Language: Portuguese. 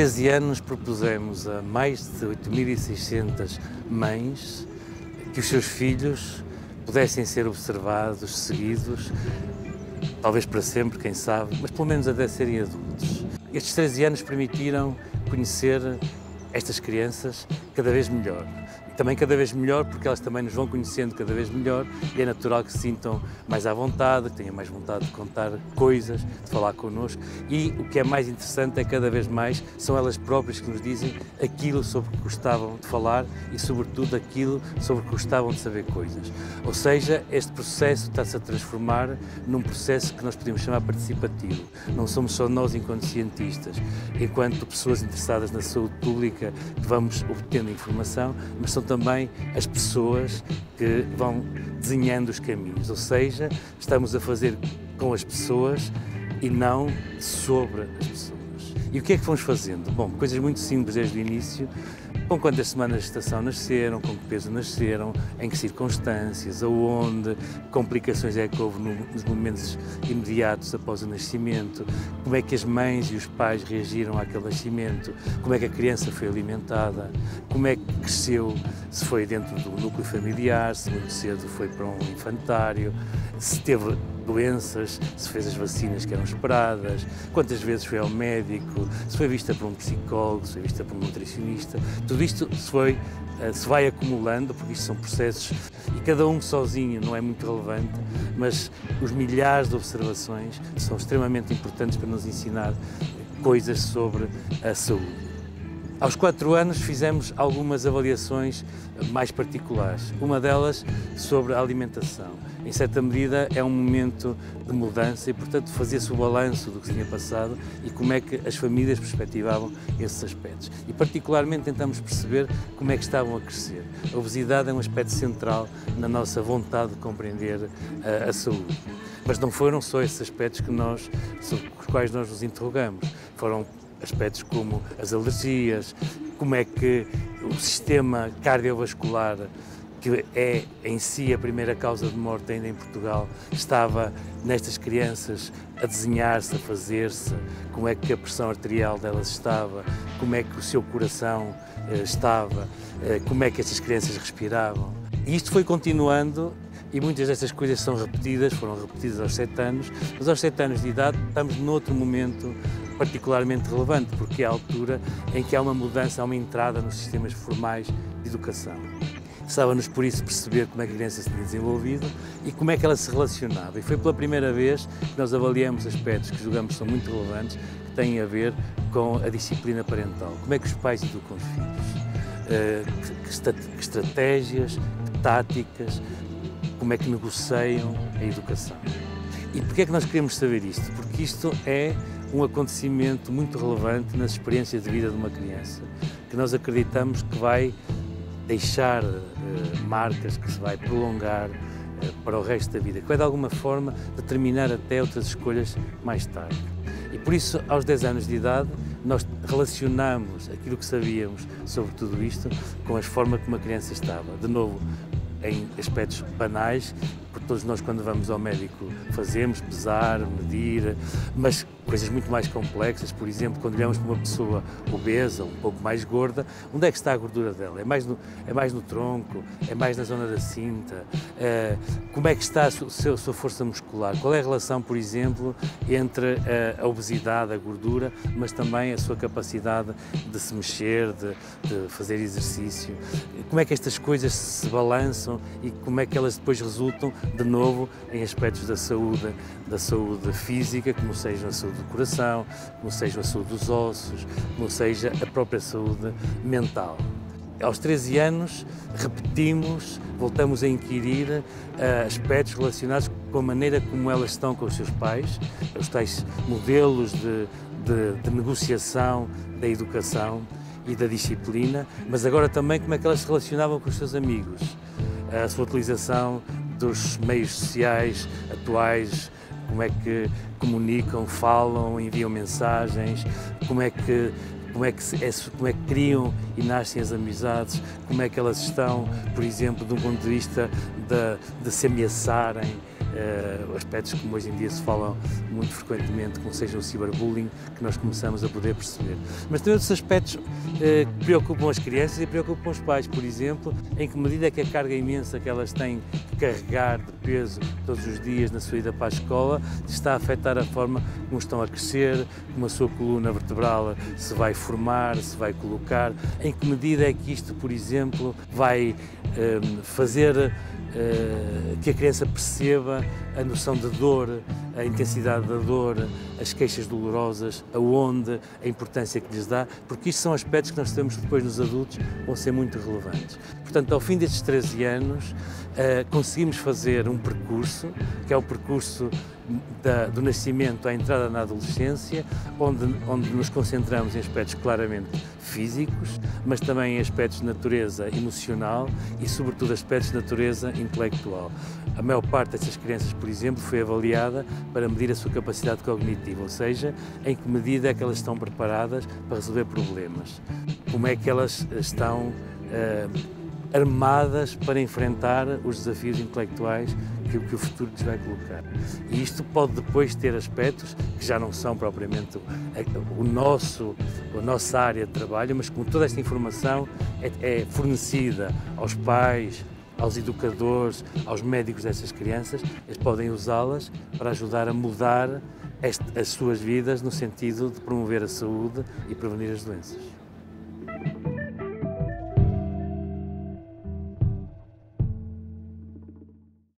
13 anos propusemos a mais de 8.600 mães que os seus filhos pudessem ser observados, seguidos, talvez para sempre, quem sabe, mas pelo menos até serem adultos. Estes 13 anos permitiram conhecer estas crianças cada vez melhor. Também cada vez melhor, porque elas também nos vão conhecendo cada vez melhor e é natural que se sintam mais à vontade, que tenham mais vontade de contar coisas, de falar connosco. E o que é mais interessante é que cada vez mais são elas próprias que nos dizem aquilo sobre o que gostavam de falar e, sobretudo, aquilo sobre o que gostavam de saber coisas. Ou seja, este processo está-se a transformar num processo que nós podemos chamar participativo. Não somos só nós, enquanto cientistas, enquanto pessoas interessadas na saúde pública, que vamos obtendo informação, mas são também as pessoas que vão desenhando os caminhos, ou seja, estamos a fazer com as pessoas e não sobre as pessoas. E o que é que vamos fazendo? Bom, coisas muito simples desde o início, com quantas semanas de gestação nasceram, com que peso nasceram, em que circunstâncias, aonde, complicações é que houve nos momentos imediatos após o nascimento, como é que as mães e os pais reagiram àquele nascimento, como é que a criança foi alimentada, como é que cresceu, se foi dentro do núcleo familiar, se muito cedo foi para um infantário, se teve doenças, se fez as vacinas que eram esperadas, quantas vezes foi ao médico, se foi vista por um psicólogo, se foi vista por um nutricionista. Tudo isto se vai acumulando, porque isto são processos e cada um sozinho não é muito relevante, mas os milhares de observações são extremamente importantes para nos ensinar coisas sobre a saúde. Aos 4 anos fizemos algumas avaliações mais particulares, uma delas sobre a alimentação. Em certa medida é um momento de mudança e, portanto, fazia-se o balanço do que se tinha passado e como é que as famílias perspectivavam esses aspectos. E, particularmente, tentamos perceber como é que estavam a crescer. A obesidade é um aspecto central na nossa vontade de compreender a saúde. Mas não foram só esses aspectos sobre os quais nós nos interrogamos. Foram aspectos como as alergias, como é que o sistema cardiovascular, que é em si a primeira causa de morte ainda em Portugal, estava nestas crianças a desenhar-se, a fazer-se, como é que a pressão arterial delas estava, como é que o seu coração estava, como é que estas crianças respiravam. E isto foi continuando. E muitas destas coisas foram repetidas aos 7 anos, mas aos 7 anos de idade estamos noutro momento particularmente relevante, porque é a altura em que há uma mudança, há uma entrada nos sistemas formais de educação. Estava-nos, por isso, perceber como é que a criança se tinha desenvolvido e como é que ela se relacionava. E foi pela primeira vez que nós avaliamos aspectos que julgamos são muito relevantes, que têm a ver com a disciplina parental. Como é que os pais educam os filhos? Que estratégias, que táticas, como é que negociam a educação. E porquê é que nós queremos saber isto? Porque isto é um acontecimento muito relevante nas experiências de vida de uma criança, que nós acreditamos que vai deixar marcas, que se vai prolongar para o resto da vida, que vai de alguma forma determinar até outras escolhas mais tarde. E por isso, aos 10 anos de idade, nós relacionamos aquilo que sabíamos sobre tudo isto com a forma como a criança estava. De novo, em aspectos banais, porque todos nós, quando vamos ao médico, fazemos pesar, medir, mas coisas muito mais complexas. Por exemplo, quando olhamos para uma pessoa obesa, um pouco mais gorda, onde é que está a gordura dela? É mais no tronco? É mais na zona da cinta? Como é que está a sua força muscular? Qual é a relação, por exemplo, entre a obesidade, a gordura, mas também a sua capacidade de se mexer, de fazer exercício? Como é que estas coisas se balançam e como é que elas depois resultam, de novo, em aspectos da saúde física, como seja a saúde do coração, como seja a saúde dos ossos, como seja a própria saúde mental. Aos 13 anos voltamos a inquirir aspectos relacionados com a maneira como elas estão com os seus pais, os tais modelos de negociação da educação e da disciplina, mas agora também como é que elas se relacionavam com os seus amigos, a sua utilização dos meios sociais atuais, como é que comunicam, falam, enviam mensagens, como é que criam e nascem as amizades, como é que elas estão, por exemplo, do ponto de vista de se ameaçarem, aspectos como hoje em dia se falam muito frequentemente, como seja o cyberbullying, que nós começamos a poder perceber. Mas tem outros aspectos que preocupam as crianças e preocupam os pais, por exemplo, em que medida é que a carga imensa que elas têm de carregar de peso todos os dias na sua ida para a escola está a afetar a forma como estão a crescer, como a sua coluna vertebral se vai formar, se vai colocar, em que medida é que isto, por exemplo, vai fazer que a criança perceba a noção de dor, a intensidade da dor, as queixas dolorosas, aonde, a importância que lhes dá, porque isto são aspectos que nós sabemos que depois nos adultos vão ser muito relevantes. Portanto, ao fim destes 13 anos, conseguimos fazer um percurso, que é o percurso do nascimento à entrada na adolescência, onde nos concentramos em aspectos claramente físicos, mas também em aspectos de natureza emocional e, sobretudo, aspectos de natureza intelectual. A maior parte destas crianças, por exemplo, foi avaliada para medir a sua capacidade cognitiva, ou seja, em que medida é que elas estão preparadas para resolver problemas, como é que elas estão armadas para enfrentar os desafios intelectuais que o futuro lhes vai colocar. E isto pode depois ter aspectos que já não são propriamente a nossa área de trabalho, mas como toda esta informação é fornecida aos pais, aos educadores, aos médicos destas crianças, eles podem usá-las para ajudar a mudar as suas vidas no sentido de promover a saúde e prevenir as doenças.